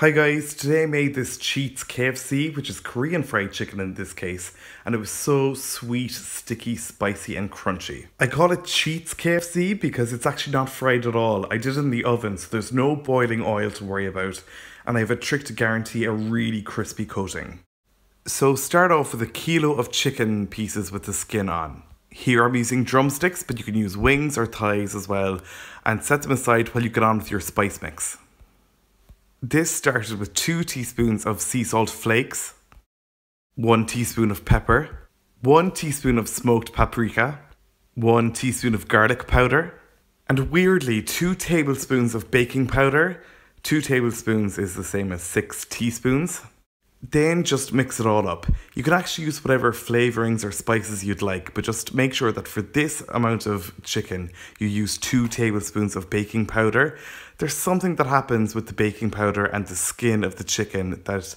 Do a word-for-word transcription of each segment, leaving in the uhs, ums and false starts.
Hi guys, today I made this Cheats K F C, which is Korean fried chicken in this case, and it was so sweet, sticky, spicy and crunchy. I call it Cheats K F C because it's actually not fried at all. I did it in the oven, so there's no boiling oil to worry about, and I have a trick to guarantee a really crispy coating. So start off with a kilo of chicken pieces with the skin on. Here I'm using drumsticks, but you can use wings or thighs as well, and set them aside while you get on with your spice mix. This started with two teaspoons of sea salt flakes, one teaspoon of pepper, one teaspoon of smoked paprika, one teaspoon of garlic powder, and weirdly two tablespoons of baking powder. Two tablespoons is the same as six teaspoons. Then just mix it all up. You can actually use whatever flavorings or spices you'd like, but just make sure that for this amount of chicken, you use two tablespoons of baking powder. There's something that happens with the baking powder and the skin of the chicken that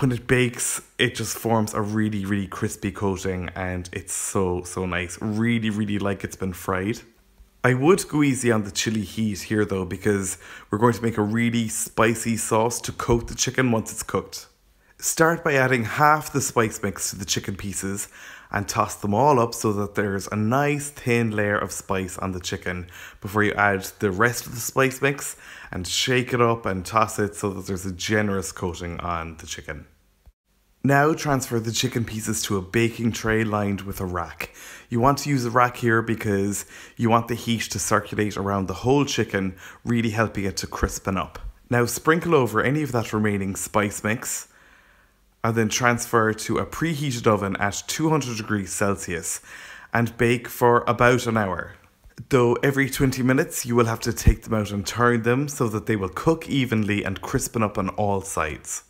when it bakes, it just forms a really, really crispy coating, and it's so, so nice. Really, really like it's been fried. I would go easy on the chili heat here though, because we're going to make a really spicy sauce to coat the chicken once it's cooked. Start by adding half the spice mix to the chicken pieces and toss them all up so that there's a nice thin layer of spice on the chicken before you add the rest of the spice mix, and shake it up and toss it so that there's a generous coating on the chicken. Now transfer the chicken pieces to a baking tray lined with a rack. You want to use a rack here because you want the heat to circulate around the whole chicken, really helping it to crispen up. Now sprinkle over any of that remaining spice mix, and then transfer to a preheated oven at two hundred degrees Celsius and bake for about an hour. Though every twenty minutes you will have to take them out and turn them so that they will cook evenly and crispen up on all sides.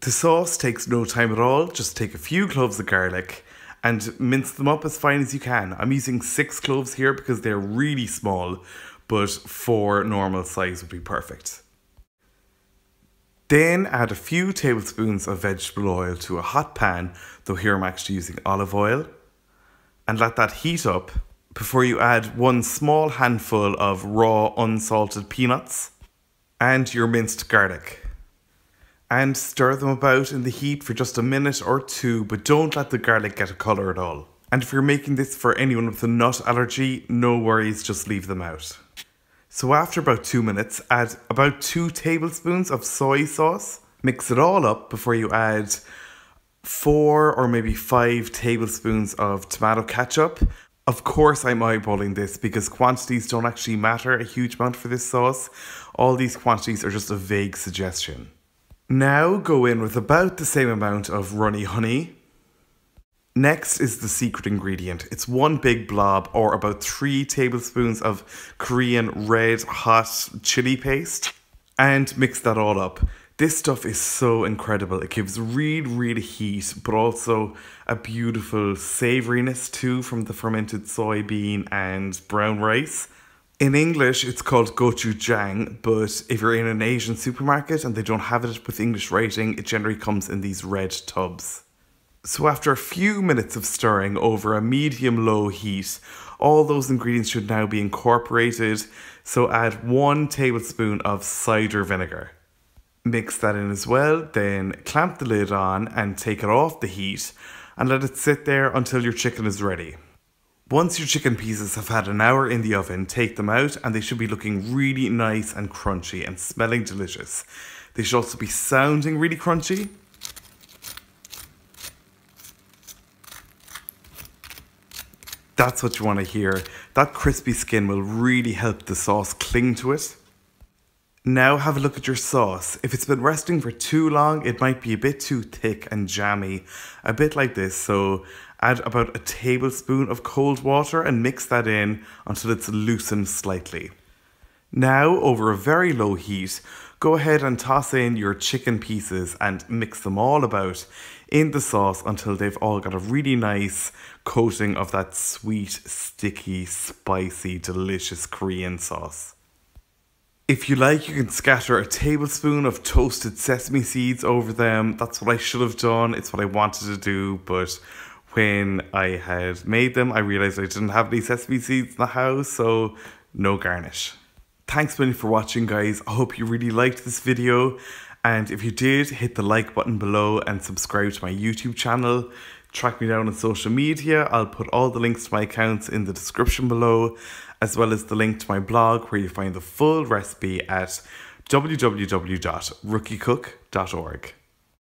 The sauce takes no time at all. Just take a few cloves of garlic and mince them up as fine as you can. I'm using six cloves here because they're really small, but four normal size would be perfect. Then add a few tablespoons of vegetable oil to a hot pan, though here I'm actually using olive oil, and let that heat up before you add one small handful of raw unsalted peanuts and your minced garlic. And stir them about in the heat for just a minute or two, but don't let the garlic get a colour at all. And if you're making this for anyone with a nut allergy, no worries, just leave them out. So after about two minutes, add about two tablespoons of soy sauce. Mix it all up before you add four or maybe five tablespoons of tomato ketchup. Of course, I'm eyeballing this because quantities don't actually matter a huge amount for this sauce. All these quantities are just a vague suggestion. Now go in with about the same amount of runny honey. Next is the secret ingredient. It's one big blob, or about three tablespoons of Korean red hot chili paste, and mix that all up. This stuff is so incredible. It gives really, really heat, but also a beautiful savouriness too from the fermented soybean and brown rice. In English, it's called gochujang, but if you're in an Asian supermarket and they don't have it with English writing, it generally comes in these red tubs. So after a few minutes of stirring over a medium-low heat, all those ingredients should now be incorporated, so add one tablespoon of cider vinegar. Mix that in as well, then clamp the lid on and take it off the heat and let it sit there until your chicken is ready. Once your chicken pieces have had an hour in the oven, take them out and they should be looking really nice and crunchy and smelling delicious. They should also be sounding really crunchy. That's what you want to hear. That crispy skin will really help the sauce cling to it. Now have a look at your sauce. If it's been resting for too long, it might be a bit too thick and jammy, a bit like this. So add about a tablespoon of cold water and mix that in until it's loosened slightly. Now, over a very low heat, go ahead and toss in your chicken pieces and mix them all about in the sauce until they've all got a really nice coating of that sweet, sticky, spicy, delicious Korean sauce. If you like, you can scatter a tablespoon of toasted sesame seeds over them. That's what I should have done. It's what I wanted to do, but when I had made them, I realized I didn't have any sesame seeds in the house, so no garnish. Thanks so much for watching, guys. I hope you really liked this video, And if you did, hit the like button below and subscribe to my YouTube channel. Track me down on social media. I'll put all the links to my accounts in the description below, as well as the link to my blog where you find the full recipe at w w w dot rookie cook dot org.